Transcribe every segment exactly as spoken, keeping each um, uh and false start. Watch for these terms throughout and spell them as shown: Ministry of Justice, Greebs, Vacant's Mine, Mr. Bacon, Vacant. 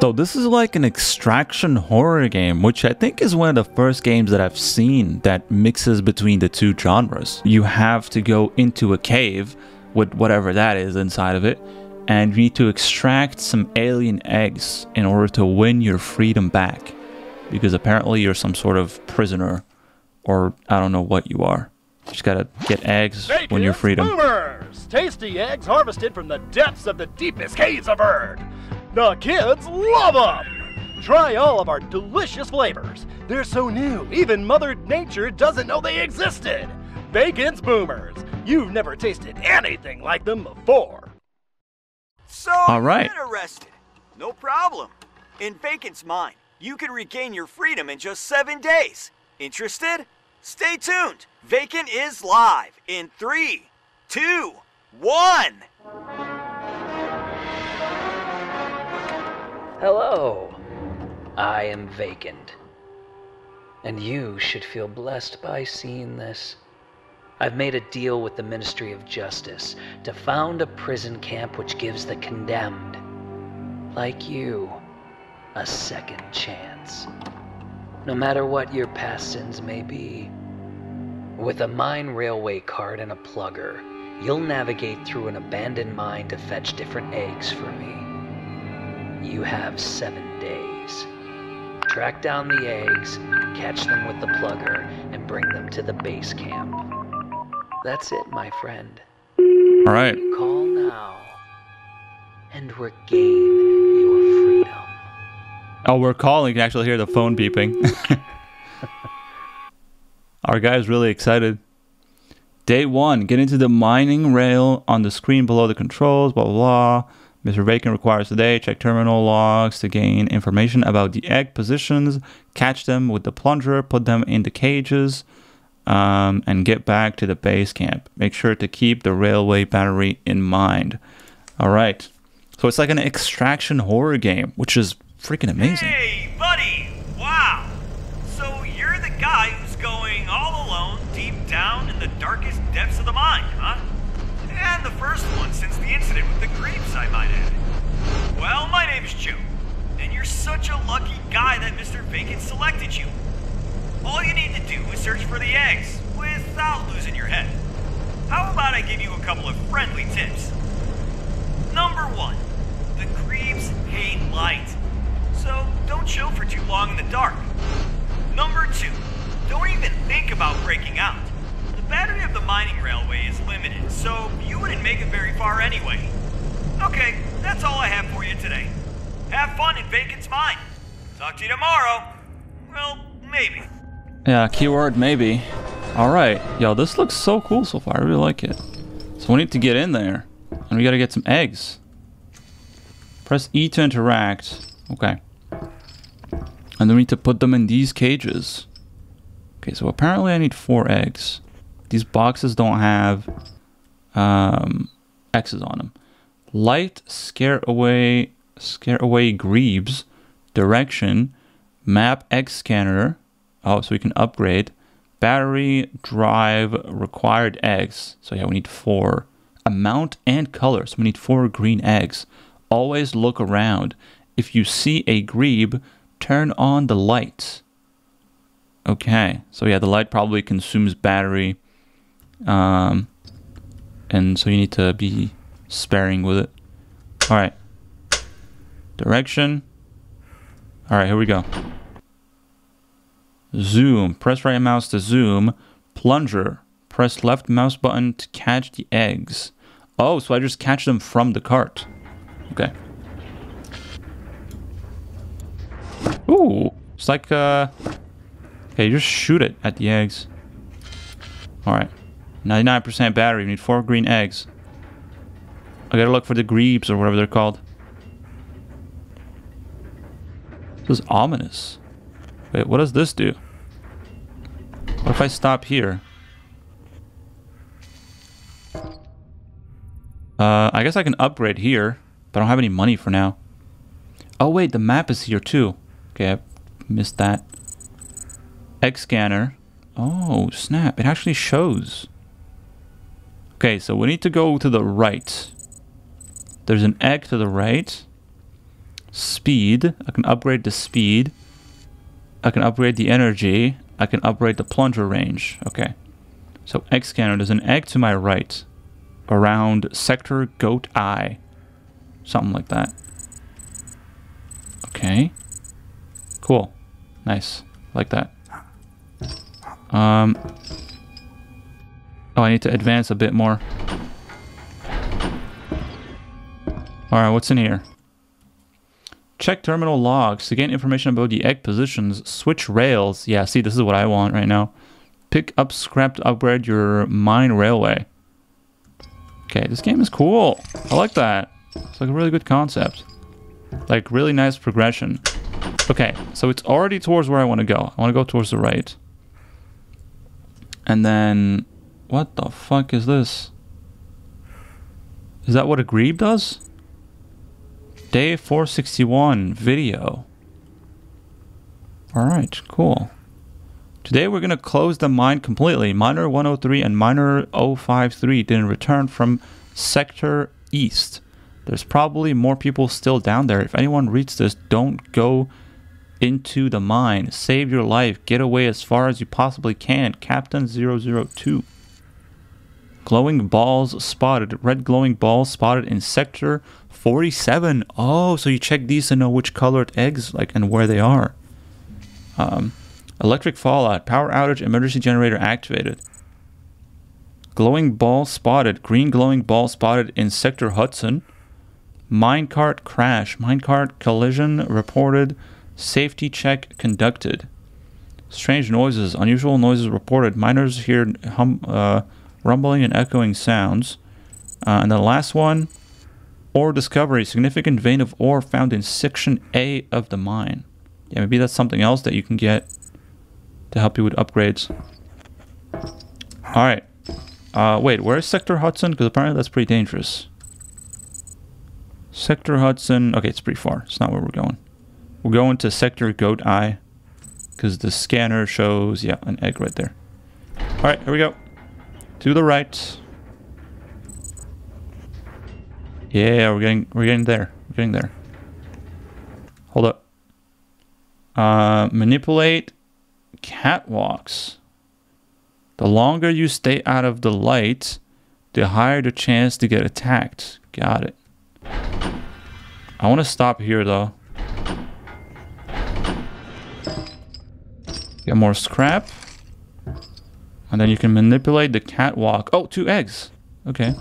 So this is like an extraction horror game, which I think is one of the first games that I've seen that mixes between the two genres. You have to go into a cave with whatever that is inside of it, and you need to extract some alien eggs in order to win your freedom back, because apparently you're some sort of prisoner, or I don't know what you are. You just gotta get eggs, hey, win your freedom. Boomers! Tasty eggs harvested from the depths of the deepest caves of Erd. The kids love them! Try all of our delicious flavors. They're so new, even Mother Nature doesn't know they existed. Vacant's Boomers. You've never tasted anything like them before. So all right. Interested. No problem. In Vacant's Mine, you can regain your freedom in just seven days. Interested? Stay tuned. Vacant is live in three, two, one. Hello, I am Vacant, and you should feel blessed by seeing this. I've made a deal with the Ministry of Justice to found a prison camp which gives the condemned, like you, a second chance. No matter what your past sins may be, with a mine railway card and a plugger, you'll navigate through an abandoned mine to fetch different eggs for me. You have seven days. Track down the eggs, catch them with the plugger, and bring them to the base camp. That's it, my friend. All right. Call now and regain your freedom. Oh, we're calling. You can actually hear the phone beeping. Our guy's really excited. Day one. Get into the mining rail on the screen below the controls, blah, blah, blah. Mister Bacon requires today, check terminal logs to gain information about the egg positions, catch them with the plunger, put them in the cages, um, and get back to the base camp. Make sure to keep the railway battery in mind. All right. So it's like an extraction horror game, which is freaking amazing. Hey, buddy. Wow. So you're the guy who's going all alone deep down in the darkest depths of the mine, huh? And the first one since the incident with the Greebs, I might add. Well, my name's Joe, and you're such a lucky guy that Mister Bacon selected you. All you need to do is search for the eggs without losing your head. How about I give you a couple of friendly tips? Number one, the Greebs hate light, so don't chill for too long in the dark. Number two, don't even think about breaking out. The battery of the mining railway is limited, so you wouldn't make it very far anyway. Okay, that's all I have for you today. Have fun in Vacant's Mine. Talk to you tomorrow. Well, maybe. Yeah, keyword maybe. Alright, yo, this looks so cool so far. I really like it. So we need to get in there, and we gotta get some eggs. Press E to interact. Okay. And then we need to put them in these cages. Okay, so apparently I need four eggs. These boxes don't have um, X's on them. Light, scare away, scare away Greebs, direction, map, egg scanner. Oh, so we can upgrade. Battery, drive, required eggs. So yeah, we need four. Amount and color. So we need four green eggs. Always look around. If you see a Greeb, turn on the light. Okay. So yeah, the light probably consumes battery. Um, and so you need to be sparing with it. All right. Direction. All right, here we go. Zoom. Press right mouse to zoom. Plunger. Press left mouse button to catch the eggs. Oh, so I just catch them from the cart. Okay. Ooh, it's like, uh, okay, you just shoot it at the eggs. All right. ninety-nine percent battery. We need four green eggs. I gotta look for the Greebs or whatever they're called. This is ominous. Wait, what does this do? What if I stop here? Uh, I guess I can upgrade here, but I don't have any money for now. Oh wait, the map is here too. Okay, I missed that. Egg scanner. Oh snap, it actually shows. Okay, so we need to go to the right. There's an egg to the right. speed. I can upgrade the speed. I can upgrade the energy. I can upgrade the plunger range. Okay. So X cannon. There's an egg to my right. Around sector goat eye. Something like that. Okay. Cool. Nice. Like that. Um. Oh, I need to advance a bit more. Alright, what's in here? Check terminal logs to gain information about the egg positions. Switch rails. Yeah, see, this is what I want right now. Pick up scrap to upgrade your mine railway. Okay, this game is cool. I like that. It's like a really good concept. Like, really nice progression. Okay, so it's already towards where I want to go. I want to go towards the right. And then... what the fuck is this? Is that what a Greeb does? Day four sixty-one, video. Alright, cool. Today we're going to close the mine completely. Miner one oh three and Miner oh five three didn't return from Sector East. There's probably more people still down there. If anyone reads this, don't go into the mine. Save your life. Get away as far as you possibly can. Captain zero zero two. Glowing balls spotted. Red glowing balls spotted in sector forty-seven. Oh, so you check these to know which colored eggs, like, and where they are. Um, electric fallout. Power outage. Emergency generator activated. Glowing ball spotted. Green glowing ball spotted in sector Hudson. Minecart crash. Minecart collision reported. Safety check conducted. Strange noises. Unusual noises reported. Miners hear hum, uh, rumbling and echoing sounds. Uh, and the last one. Ore discovery. Significant vein of ore found in section A of the mine. Yeah, maybe that's something else that you can get to help you with upgrades. Alright. Uh, wait, where is Sector Hudson? Because apparently that's pretty dangerous. Sector Hudson. Okay, it's pretty far. It's not where we're going. We're going to Sector Goat Eye, because the scanner shows, yeah, an egg right there. Alright, here we go. To the right. Yeah, we're getting we're getting there. We're getting there. Hold up. Uh, manipulate catwalks. The longer you stay out of the light, the higher the chance to get attacked. Got it. I want to stop here though. Get more scrap. And then you can manipulate the catwalk. Oh, two eggs. Okay.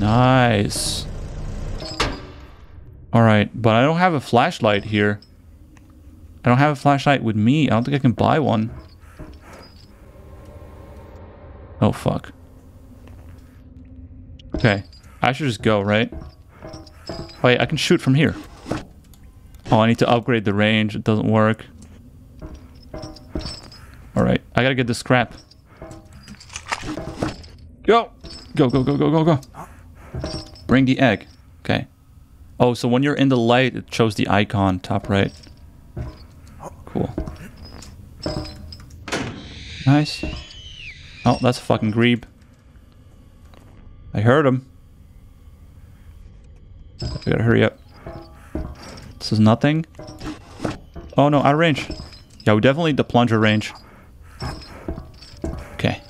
Nice. Alright, but I don't have a flashlight here. I don't have a flashlight with me. I don't think I can buy one. Oh, fuck. Okay. I should just go, right? Wait, I can shoot from here. Oh, I need to upgrade the range. It doesn't work. Alright, I gotta get the scrap. Go! Go, go, go, go, go, go. Bring the egg. Okay. Oh, so when you're in the light, it shows the icon, top right. Cool. Nice. Oh, that's a fucking Greeb. I heard him. I gotta hurry up. This is nothing. Oh no, out of range. Yeah, we definitely need the plunger range. Okay.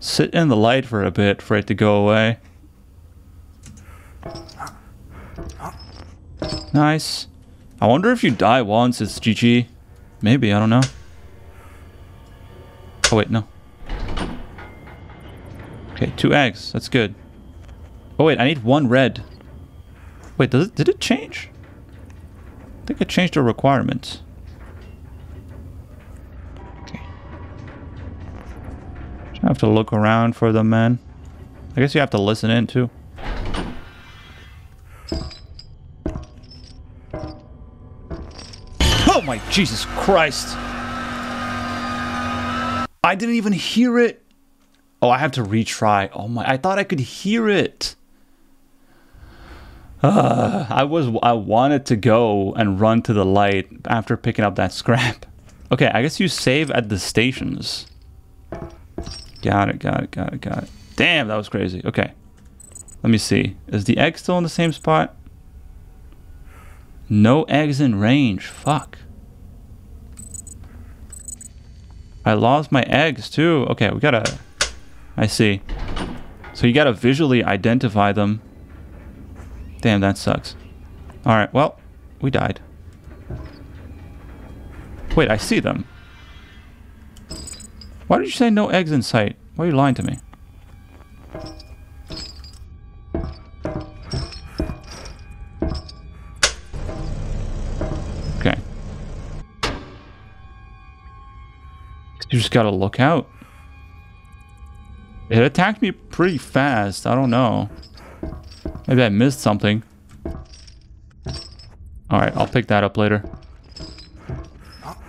Sit in the light for a bit for it to go away. Nice. I wonder if you die once, it's G G. Maybe, I don't know. Oh wait, no. Okay, two eggs. That's good. Oh wait, I need one red. Wait, does it, did it change? I think I changed the requirements. Okay. I have to look around for them, man. I guess you have to listen in too. Oh my Jesus Christ! I didn't even hear it! Oh, I have to retry. Oh my, I thought I could hear it! Uh, I was I wanted to go and run to the light after picking up that scrap. Okay, I guess you save at the stations. Got it, got it, got it, got it. Damn, that was crazy. Okay. Let me see. Is the egg still in the same spot? No eggs in range. Fuck. I lost my eggs too. Okay, we gotta... I see. So you gotta visually identify them. Damn, that sucks. Alright, well, we died. Wait, I see them. Why did you say no eggs in sight? Why are you lying to me? Okay. You just gotta look out. It attacked me pretty fast. I don't know. Maybe I missed something. Alright, I'll pick that up later.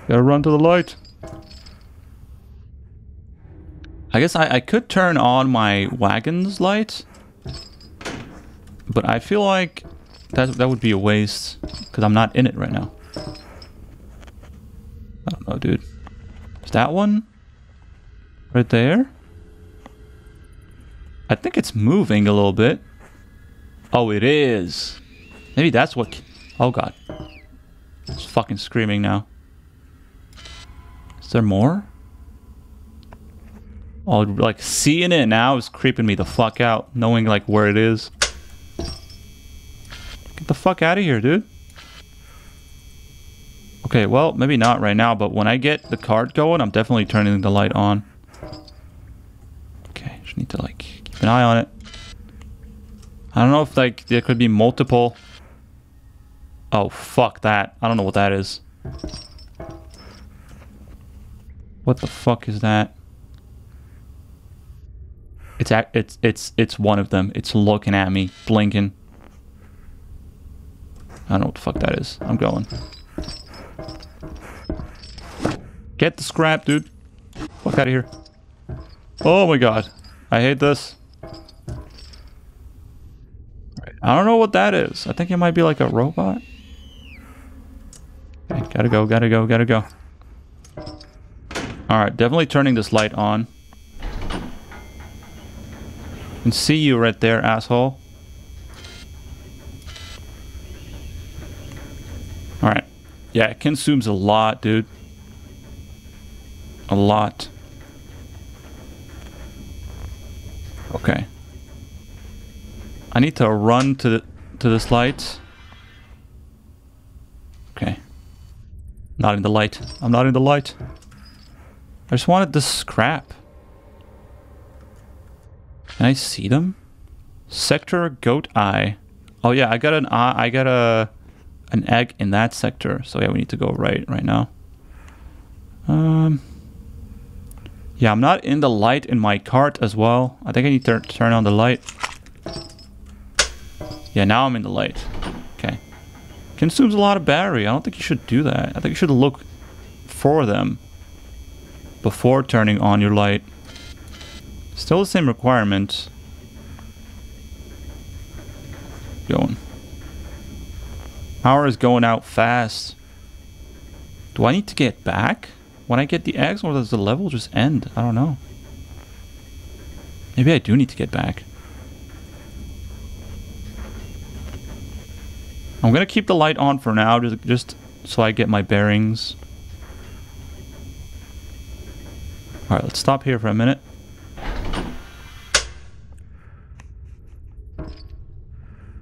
Gotta run to the light. I guess I, I could turn on my wagon's light. But I feel like that, that would be a waste. Because I'm not in it right now. I don't know, dude. Is that one? Right there? I think it's moving a little bit. Oh, it is. Maybe that's what... Oh, God. It's fucking screaming now. Is there more? Oh, like, seeing it now is creeping me the fuck out. Knowing, like, where it is. Get the fuck out of here, dude. Okay, well, maybe not right now, but when I get the cart going, I'm definitely turning the light on. Okay, just need to, like, keep an eye on it. I don't know if, like, there could be multiple... Oh, fuck that. I don't know what that is. What the fuck is that? It's at, it's it's it's one of them. It's looking at me, blinking. I don't know what the fuck that is. I'm going. Get the scrap, dude. Fuck out of here. Oh my god. I hate this. I don't know what that is. I think it might be like a robot. Okay, gotta go, gotta go, gotta go. Alright, definitely turning this light on. I can see you right there, asshole. Alright. Yeah, it consumes a lot, dude. A lot. Okay. I need to run to the, to this light. Okay. Not in the light. I'm not in the light. I just wanted this scrap. Can I see them? Sector goat eye. Oh yeah, I got an eye, I got a an egg in that sector. So yeah, we need to go right right now. Um. Yeah, I'm not in the light in my cart as well. I think I need to turn on the light. Yeah, now I'm in the light. Okay. Consumes a lot of battery. I don't think you should do that. I think you should look for them before turning on your light. Still the same requirement. Going. Power is going out fast. Do I need to get back when I get the eggs, or does the level just end? I don't know. Maybe I do need to get back. I'm gonna keep the light on for now, just, just so I get my bearings. Alright, let's stop here for a minute.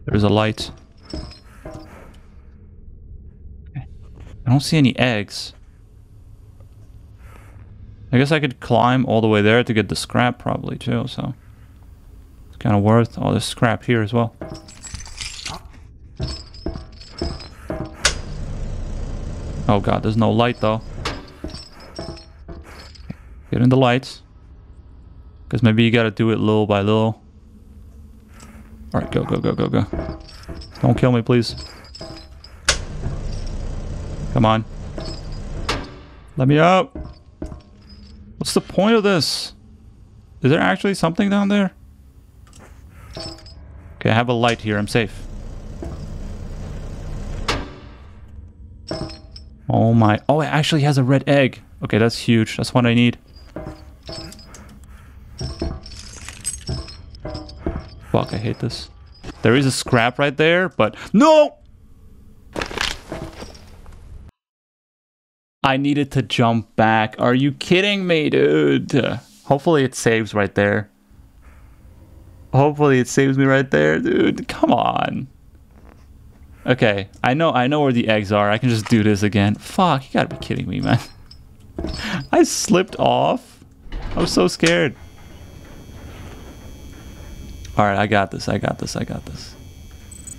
There's a light. Okay. I don't see any eggs. I guess I could climb all the way there to get the scrap probably too, so... It's kinda worth all this scrap here as well. Oh god, there's no light though. Get in the lights. Because maybe you gotta do it little by little. Alright, go, go, go, go, go. Don't kill me, please. Come on. Let me up. What's the point of this? Is there actually something down there? Okay, I have a light here. I'm safe. Oh my... Oh, it actually has a red egg. Okay, that's huge. That's what I need. Fuck, I hate this. There is a scrap right there, but... No! I needed to jump back. Are you kidding me, dude? Hopefully it saves right there. Hopefully it saves me right there, dude. Come on. Okay, I know I know where the eggs are. I can just do this again. Fuck, you gotta be kidding me, man. I slipped off. I was so scared. Alright, I got this, I got this, I got this.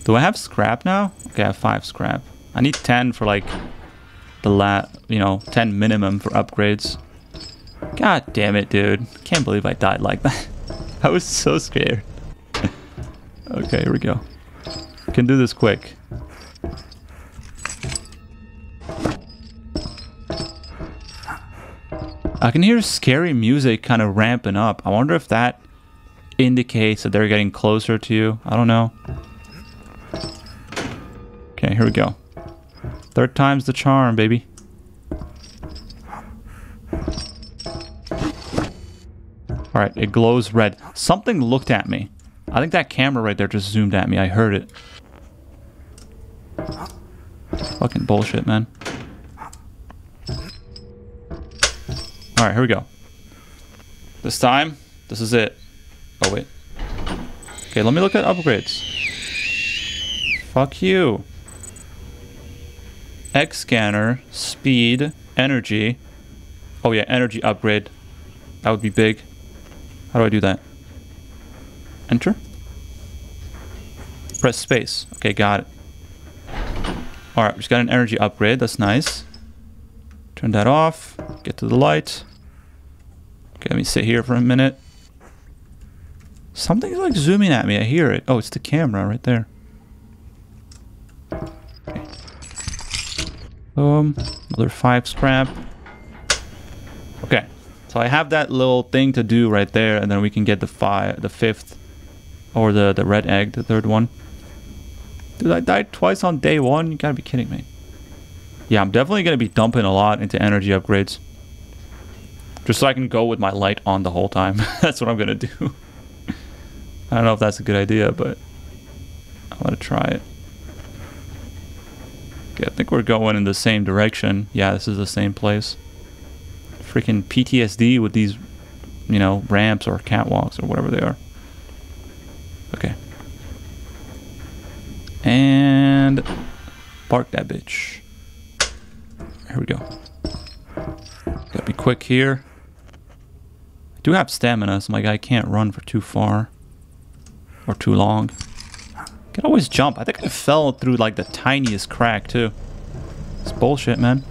Do I have scrap now? Okay, I have five scrap. I need ten for like the la you know, ten minimum for upgrades. God damn it, dude. Can't believe I died like that. I was so scared. Okay, here we go. Can do this quick. I can hear scary music kind of ramping up. I wonder if that indicates that they're getting closer to you. I don't know. Okay, here we go. Third time's the charm, baby. Alright, it glows red. Something looked at me. I think that camera right there just zoomed at me. I heard it. Fucking bullshit, man. Alright, here we go. This time, this is it. Oh, wait. Okay, let me look at upgrades. Fuck you. X scanner, speed, energy. Oh yeah, energy upgrade. That would be big. How do I do that? Enter. Press space. Okay, got it. Alright, we just got an energy upgrade. That's nice. Turn that off. Get to the light. Okay, let me sit here for a minute. Something's like zooming at me. I hear it. Oh, it's the camera right there. Okay. Um, another five scrap. Okay. So I have that little thing to do right there, and then we can get the five, the fifth, or the, the red egg, the third one. Dude, I died twice on day one? You gotta be kidding me. Yeah, I'm definitely gonna be dumping a lot into energy upgrades. Just so I can go with my light on the whole time. That's what I'm gonna do. I don't know if that's a good idea, but I'm gonna try it. Okay, I think we're going in the same direction. Yeah, this is the same place. Freaking P T S D with these, you know, ramps or catwalks or whatever they are. Okay. And park that bitch. Here we go. Gotta be quick here. I do have stamina, so my guy can't run for too far or too long. Can always jump. I think I fell through like the tiniest crack too. It's bullshit, man.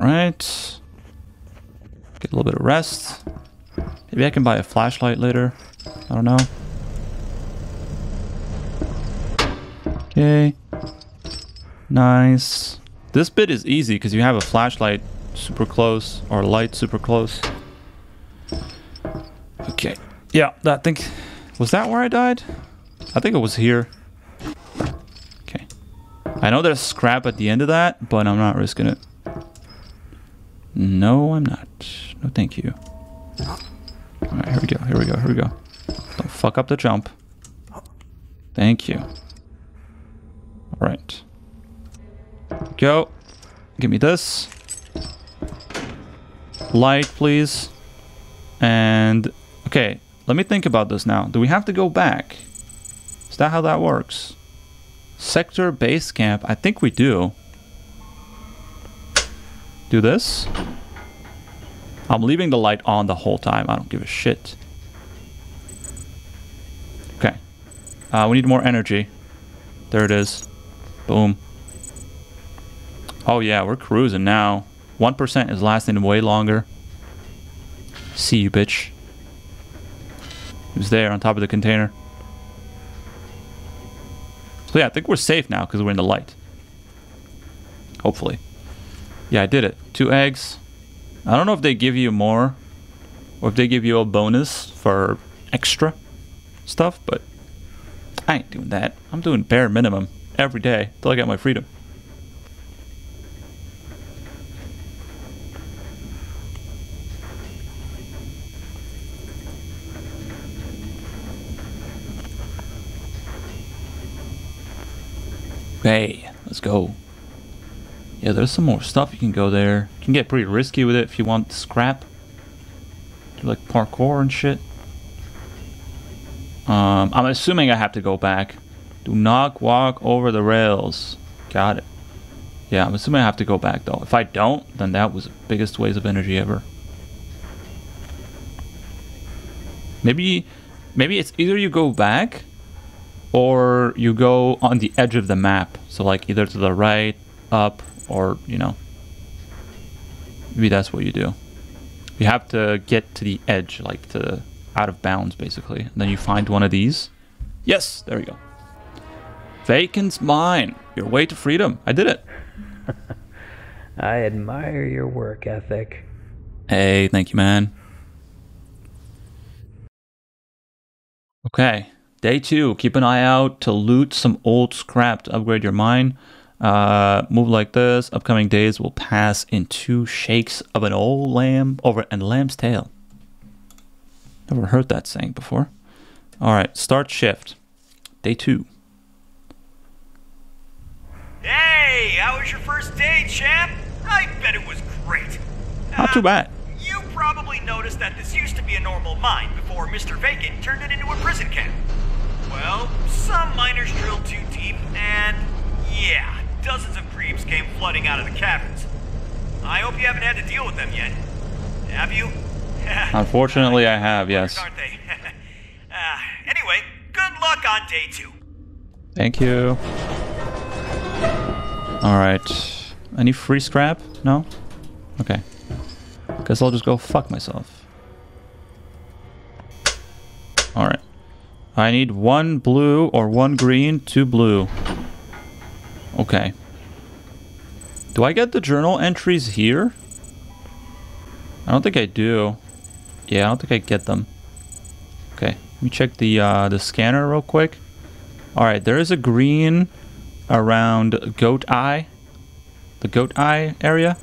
Right. Get a little bit of rest. Maybe I can buy a flashlight later. I don't know. Okay. Nice. This bit is easy because you have a flashlight super close or light super close. Okay. Yeah, I think... Was that where I died? I think it was here. Okay. I know there's scrap at the end of that, but I'm not risking it. No, I'm not. No, thank you. Alright, here we go, here we go, here we go. Don't fuck up the jump. Thank you. Alright. Go. Give me this. Light, please. And... Okay, let me think about this now. Do we have to go back? Is that how that works? Sector base camp. I think we do. Do this. I'm leaving the light on the whole time. I don't give a shit. Okay. Uh, we need more energy. There it is. Boom. Oh yeah, we're cruising now. one percent is lasting way longer. See you, bitch. It was there on top of the container. So yeah, I think we're safe now because we're in the light. Hopefully. Yeah, I did it. Two eggs. I don't know if they give you more or if they give you a bonus for extra stuff, but I ain't doing that. I'm doing bare minimum every day till I get my freedom. Bay. Let's go. Yeah, there's some more stuff. You can go there. You can get pretty risky with it if you want scrap. Do like parkour and shit. Um, I'm assuming I have to go back. Do not walk over the rails. Got it. Yeah, I'm assuming I have to go back though. If I don't, then that was the biggest waste of energy ever. Maybe, maybe it's either you go back or you go on the edge of the map. So like either to the right, up, or, you know, maybe that's what you do. You have to get to the edge, like to out of bounds, basically. And then you find one of these. Yes, there we go. Vacant's Mine, your way to freedom. I did it. I admire your work ethic. Hey, thank you, man. Okay, day two. Keep an eye out to loot some old scrap to upgrade your mine. Uh, move like this. Upcoming days will pass in two shakes of an old lamb over and lamb's tail. Never heard that saying before. All right, start shift. Day two. Hey, how was your first day, champ? I bet it was great. Not uh, too bad. You probably noticed that this used to be a normal mine before Mister Bacon turned it into a prison camp. Well, some miners drilled too deep, and yeah, dozens of Greebs came flooding out of the caverns. I hope you haven't had to deal with them yet. Have you? Unfortunately, I have, yes. Aren't they? uh, anyway, good luck on day two. Thank you. Alright. Any free scrap? No? Okay. Guess I'll just go fuck myself. Alright. I need one blue or one green, two blue. Okay. Do I get the journal entries here? I don't think I do. Yeah, I don't think I get them. Okay. Let me check the, uh, the scanner real quick. Alright, there is a green around Goat Eye, the Goat Eye area.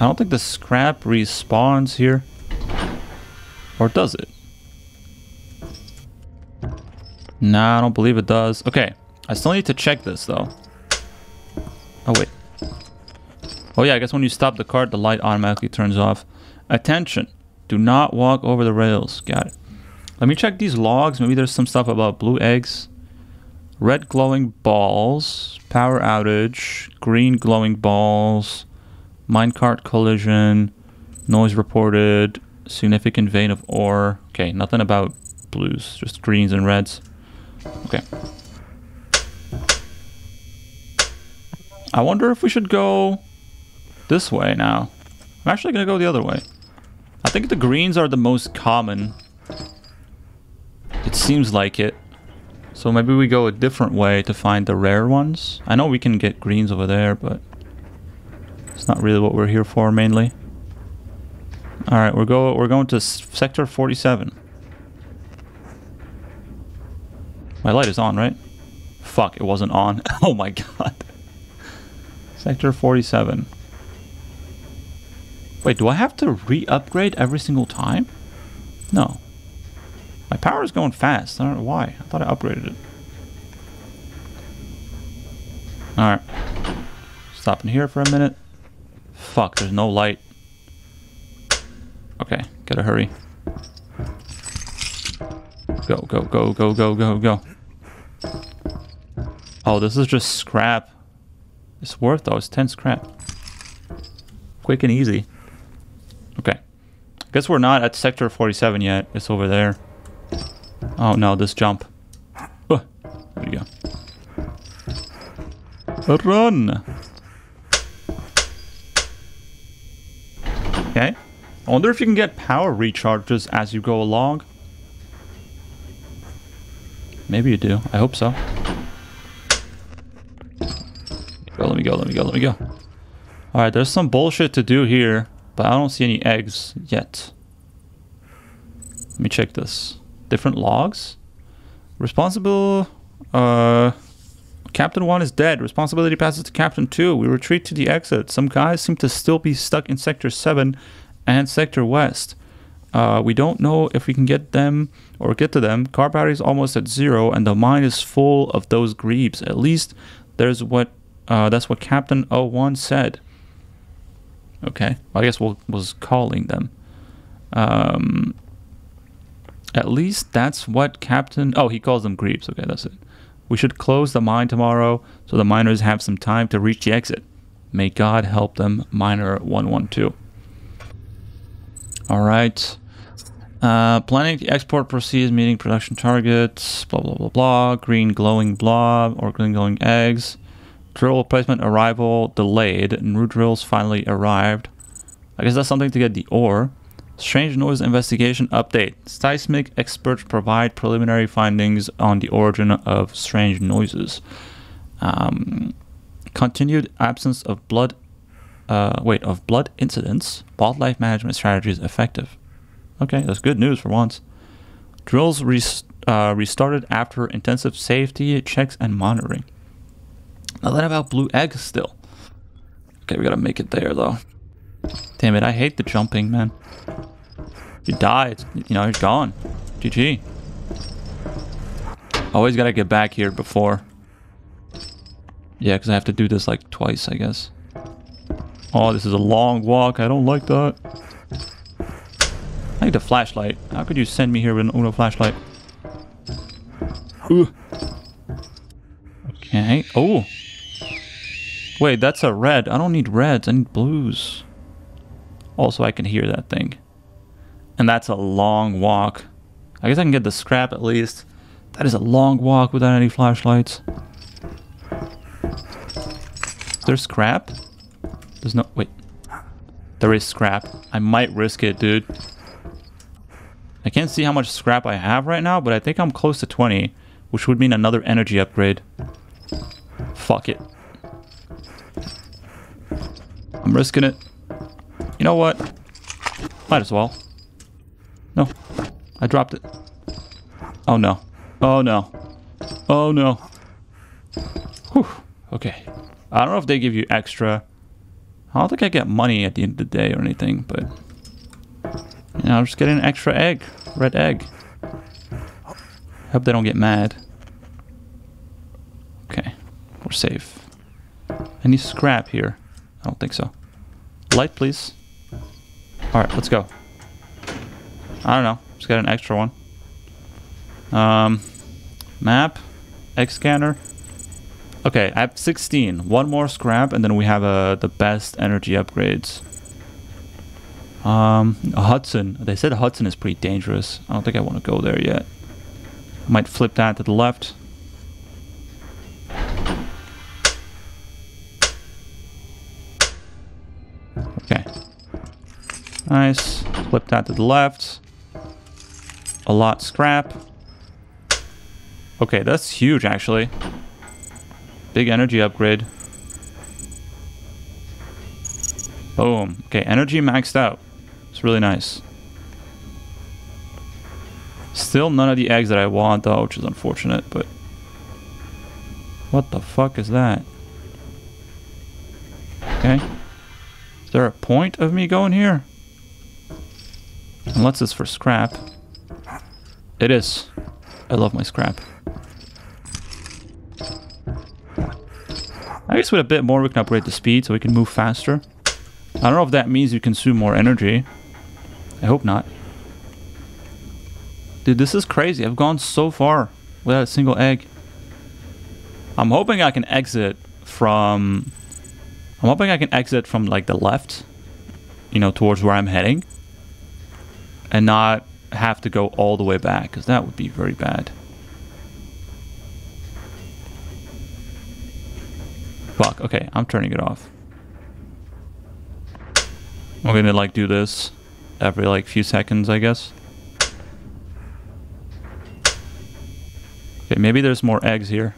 I don't think the scrap respawns here. Or does it? Nah, I don't believe it does. Okay, I still need to check this though. Oh wait. Oh yeah, I guess when you stop the cart, the light automatically turns off. Attention, do not walk over the rails. Got it. Let me check these logs. Maybe there's some stuff about blue eggs. Red glowing balls, power outage, green glowing balls, minecart collision, noise reported, significant vein of ore. Okay, nothing about blues, just greens and reds. Okay. I wonder if we should go this way now. I'm actually gonna go the other way. I think the greens are the most common. It seems like it. So maybe we go a different way to find the rare ones. I know we can get greens over there, but it's not really what we're here for mainly. All right, we're go we're going to sector forty-seven. My light is on, right? Fuck, it wasn't on. Oh my god. Sector forty-seven. Wait, do I have to re-upgrade every single time? No. My power is going fast. I don't know why. I thought I upgraded it. Alright. Stopping here for a minute. Fuck, there's no light. Okay, gotta hurry. Go, go, go, go, go, go, go. Oh, this is just scrap. It's worth though. It's ten scrap. Quick and easy. Okay. Guess we're not at sector forty-seven yet. It's over there. Oh no, this jump. Oh, there you go. Run! Okay. I wonder if you can get power recharges as you go along. Maybe you do. I hope so. Well, let me go, let me go, let me go. Alright, there's some bullshit to do here, but I don't see any eggs yet. Let me check this. Different logs. Responsible uh Captain one is dead. Responsibility passes to Captain two. We retreat to the exit. Some guys seem to still be stuck in Sector seven and Sector West. Uh, we don't know if we can get them or get to them. Car battery is almost at zero, and the mine is full of those Greebs. At least there's what uh, that's what Captain oh one said. Okay, well, I guess we'll was calling them. Um, at least that's what Captain. Oh, he calls them Greebs. Okay, that's it. We should close the mine tomorrow so the miners have some time to reach the exit. May God help them, Miner one one two. All right. Uh, planning the export proceeds, meeting production targets, blah, blah, blah, blah. Green glowing blob or green glowing eggs. Drill replacement arrival delayed. New drills finally arrived. I guess that's something to get the ore. Strange noise investigation update. Seismic experts provide preliminary findings on the origin of strange noises. Um, continued absence of blood, uh, wait, of blood incidents. Wildlife management strategies effective. Okay, that's good news for once. Drills rest, uh, restarted after intensive safety checks and monitoring. Now that about blue eggs still. Okay, we gotta make it there though. Damn it, I hate the jumping, man. You die, it's, you know, it's gone. G G. Always gotta get back here before. Yeah, because I have to do this like twice, I guess. Oh, this is a long walk. I don't like that. I need a flashlight. How could you send me here with an Uno flashlight? Ooh. Okay. Oh. Wait, that's a red. I don't need reds. I need blues. Also, I can hear that thing. And that's a long walk. I guess I can get the scrap at least. That is a long walk without any flashlights. Is there scrap? There's no... Wait. There is scrap. I might risk it, dude. I can't see how much scrap I have right now, but I think I'm close to twenty, which would mean another energy upgrade. Fuck it. I'm risking it. You know what? Might as well. No. I dropped it. Oh no. Oh no. Oh no. Whew. Okay. I don't know if they give you extra. I don't think I get money at the end of the day or anything, but... You know, I'm just getting an extra egg. Red egg. Hope they don't get mad. Okay. We're safe. Any scrap here? I don't think so. Light, please. Alright, let's go. I don't know. Just got an extra one. Um, map. Egg scanner. Okay, I have sixteen. One more scrap, and then we have uh, the best energy upgrades. Um, Hudson. They said Hudson is pretty dangerous. I don't think I want to go there yet. I might flip that to the left. Okay. Nice. Flip that to the left. A lot scrap. Okay, that's huge actually. Big energy upgrade. Boom. Okay, energy maxed out. It's really nice. Still none of the eggs that I want though, which is unfortunate, but... What the fuck is that? Okay. Is there a point of me going here? Unless it's for scrap. It is. I love my scrap. I guess with a bit more we can upgrade the speed so we can move faster. I don't know if that means you consume more energy. I hope not. Dude, this is crazy. I've gone so far without a single egg. I'm hoping I can exit from... I'm hoping I can exit from like the left. You know, towards where I'm heading. And not have to go all the way back, because that would be very bad. Fuck, okay, I'm turning it off. I'm gonna like do this every like few seconds, I guess. Okay, maybe there's more eggs here.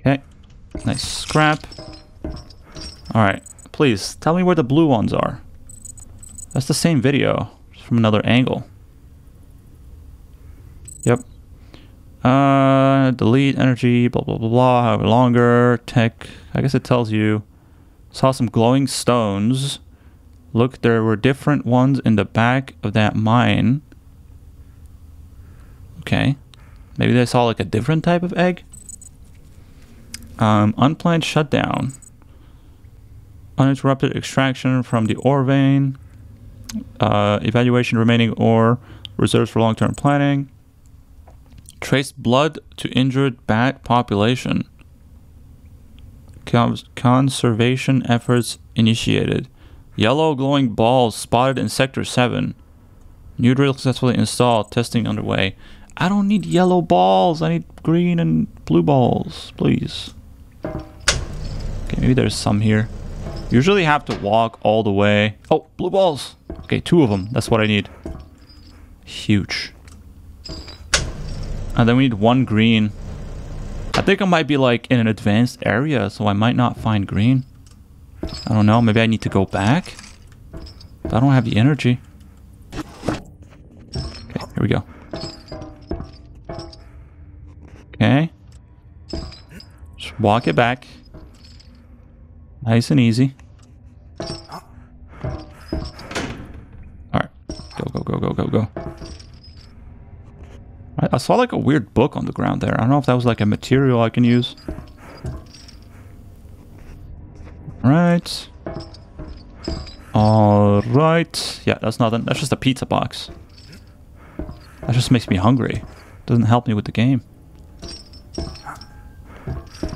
Okay, nice scrap. Alright, please tell me where the blue ones are. That's the same video, just from another angle. Yep. Uh, delete energy, blah, blah, blah, blah, however longer, tech. I guess it tells you. Saw some glowing stones. Look, there were different ones in the back of that mine. Okay. Maybe they saw like a different type of egg. Um, unplanned shutdown. Uninterrupted extraction from the ore vein. Uh, evaluation remaining ore. Reserves for long-term planning. Trace blood to injured bat population. Cons conservation efforts initiated. Yellow glowing balls spotted in Sector seven. New drill successfully installed. Testing underway. I don't need yellow balls. I need green and blue balls, please. Okay, maybe there's some here. Usually have to walk all the way. Oh, blue balls. Okay, two of them. That's what I need. Huge. And then we need one green. I think I might be like in an advanced area, so I might not find green. I don't know. Maybe I need to go back. But I don't have the energy. Okay, here we go. Okay. Just walk it back. Nice and easy. Alright. Go, go, go, go, go, go. I saw like a weird book on the ground there. I don't know if that was like a material I can use. Alright. Alright. Yeah, that's nothing. That's just a pizza box. That just makes me hungry. Doesn't help me with the game.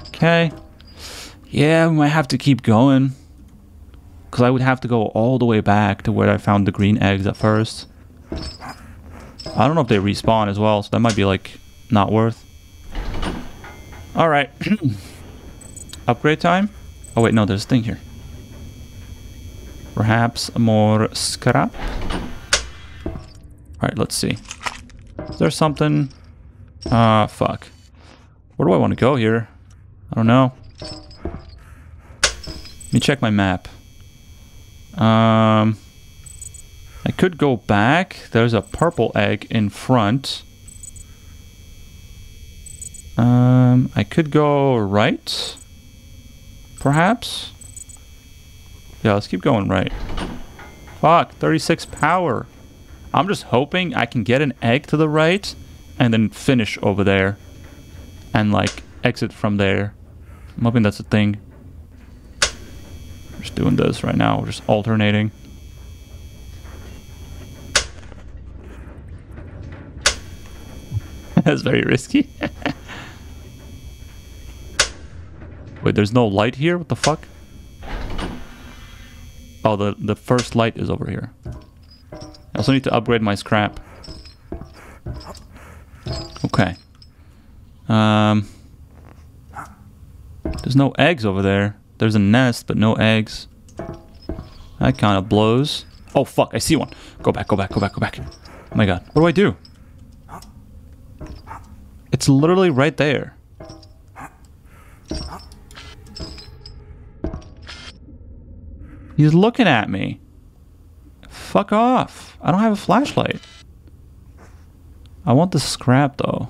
Okay. Yeah, we might have to keep going. Because I would have to go all the way back to where I found the green eggs at first. I don't know if they respawn as well, so that might be like not worth. Alright. Upgrade time. Oh wait, no, there's a thing here. Perhaps more scrap. Alright, let's see. Is there something? Ah, uh, fuck. Where do I want to go here? I don't know. Let me check my map. Um... I could go back. There's a purple egg in front. Um, I could go right, perhaps. Yeah, let's keep going right. Fuck, thirty-six power. I'm just hoping I can get an egg to the right and then finish over there and like exit from there. I'm hoping that's a thing. We're just doing this right now. We're just alternating. That's very risky. Wait, there's no light here? What the fuck? Oh, the, the first light is over here. I also need to upgrade my scrap. Okay. Um, there's no eggs over there. There's a nest, but no eggs. That kind of blows. Oh, fuck. I see one. Go back, go back, go back, go back. Oh, my God. What do I do? It's literally right there. He's looking at me. Fuck off. I don't have a flashlight. I want the scrap though.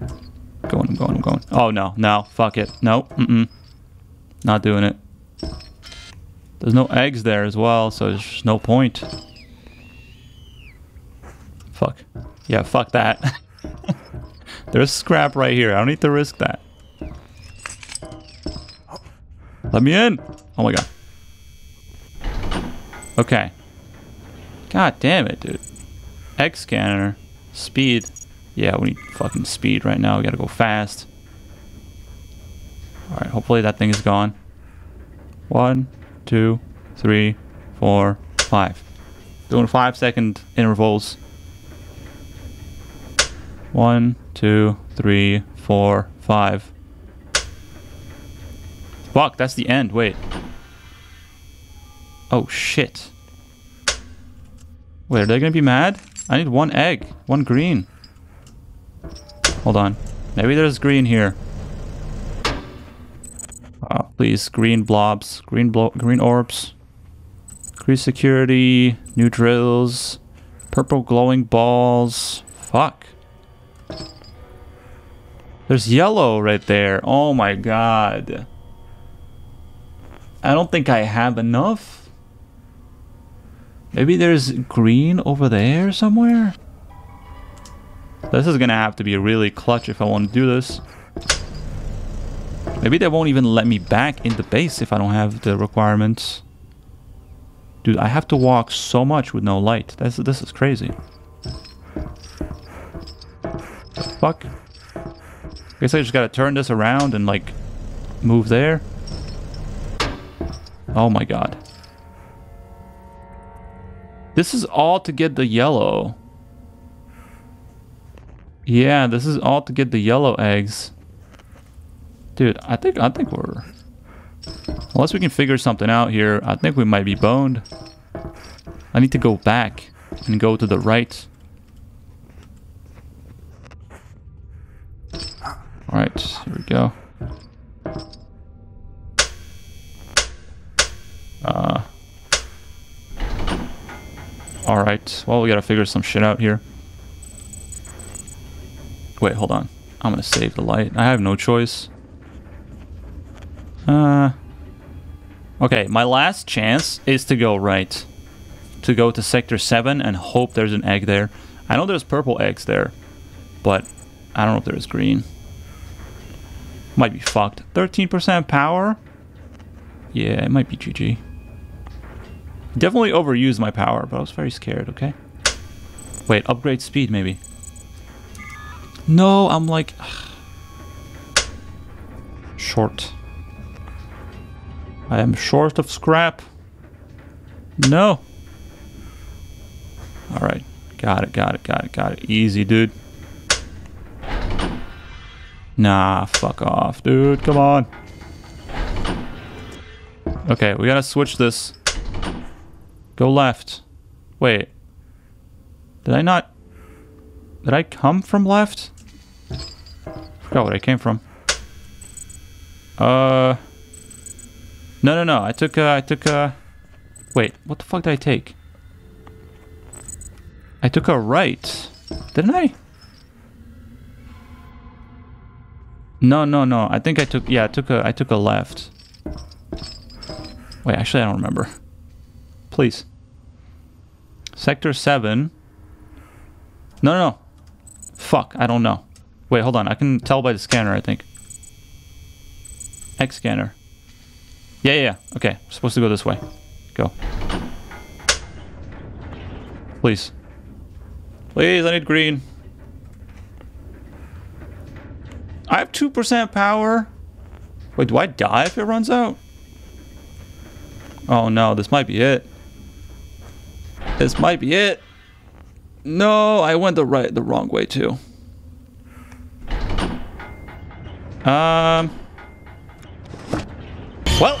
I'm going, I'm going, I'm going. Oh no, no, fuck it. No, mm-mm. Not doing it. There's no eggs there as well, so there's just no point. Fuck. Yeah, fuck that. There's scrap right here. I don't need to risk that. Let me in. Oh my God. Okay. God damn it, dude. Egg scanner. Speed. Yeah, we need fucking speed right now. We gotta go fast. Alright, hopefully that thing is gone. One, two, three, four, five. Doing five second intervals. One, two, three, four, five. Fuck, that's the end. Wait. Oh, shit. Wait, are they gonna be mad? I need one egg. One green. Hold on. Maybe there's green here. Oh, please. Green blobs. Green blo- green orbs. Increased security. New drills. Purple glowing balls. Fuck. There's yellow right there. Oh my God. I don't think I have enough. Maybe there's green over there somewhere? This is gonna have to be really clutch if I want to do this. Maybe they won't even let me back in the base if I don't have the requirements. Dude, I have to walk so much with no light. That's, this is crazy. The fuck? I guess I just gotta turn this around and like move there. Oh my god. This is all to get the yellow. Yeah, this is all to get the yellow eggs. Dude, I think I think we're... Unless we can figure something out here, I think we might be boned. I need to go back and go to the right. Alright, here we go. Uh, Alright, well, we gotta figure some shit out here. Wait, hold on. I'm gonna save the light. I have no choice. Uh, okay, my last chance is to go right. To go to Sector seven and hope there's an egg there. I know there's purple eggs there, but I don't know if there's green. Might be fucked. thirteen percent power? Yeah, it might be G G. Definitely overused my power, but I was very scared, okay? Wait, upgrade speed maybe. No, I'm like... Ugh. Short. I am short of scrap. No. Alright. Got it, got it, got it, got it. Easy, dude. Nah, fuck off, dude. Come on. Okay, we gotta switch this. Go left. Wait. Did I not... Did I come from left? Forgot where I came from. Uh... No, no, no. I took, uh, I took, uh... Wait, what the fuck did I take? I took a right. Didn't I? No, no, no. I think I took, yeah, I took a, I took a left. Wait, actually, I don't remember. Please. Sector seven. No, no, no. Fuck, I don't know. Wait, hold on. I can tell by the scanner, I think. X scanner. Yeah, yeah, okay. We're supposed to go this way. Go. Please. Please, I need green. I have two percent power. Wait, do I die if it runs out? Oh no, this might be it. This might be it. No, I went the right, the wrong way too. Um... Well,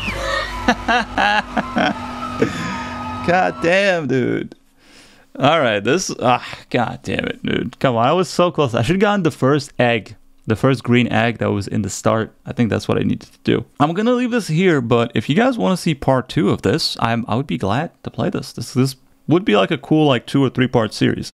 god damn, dude. All right, this, ah, god damn it, dude. Come on, I was so close. I should have gotten the first egg, the first green egg that was in the start. I think that's what I needed to do. I'm gonna leave this here, but if you guys want to see part two of this, I'm, I would be glad to play this. This, this would be like a cool, like two or three part series.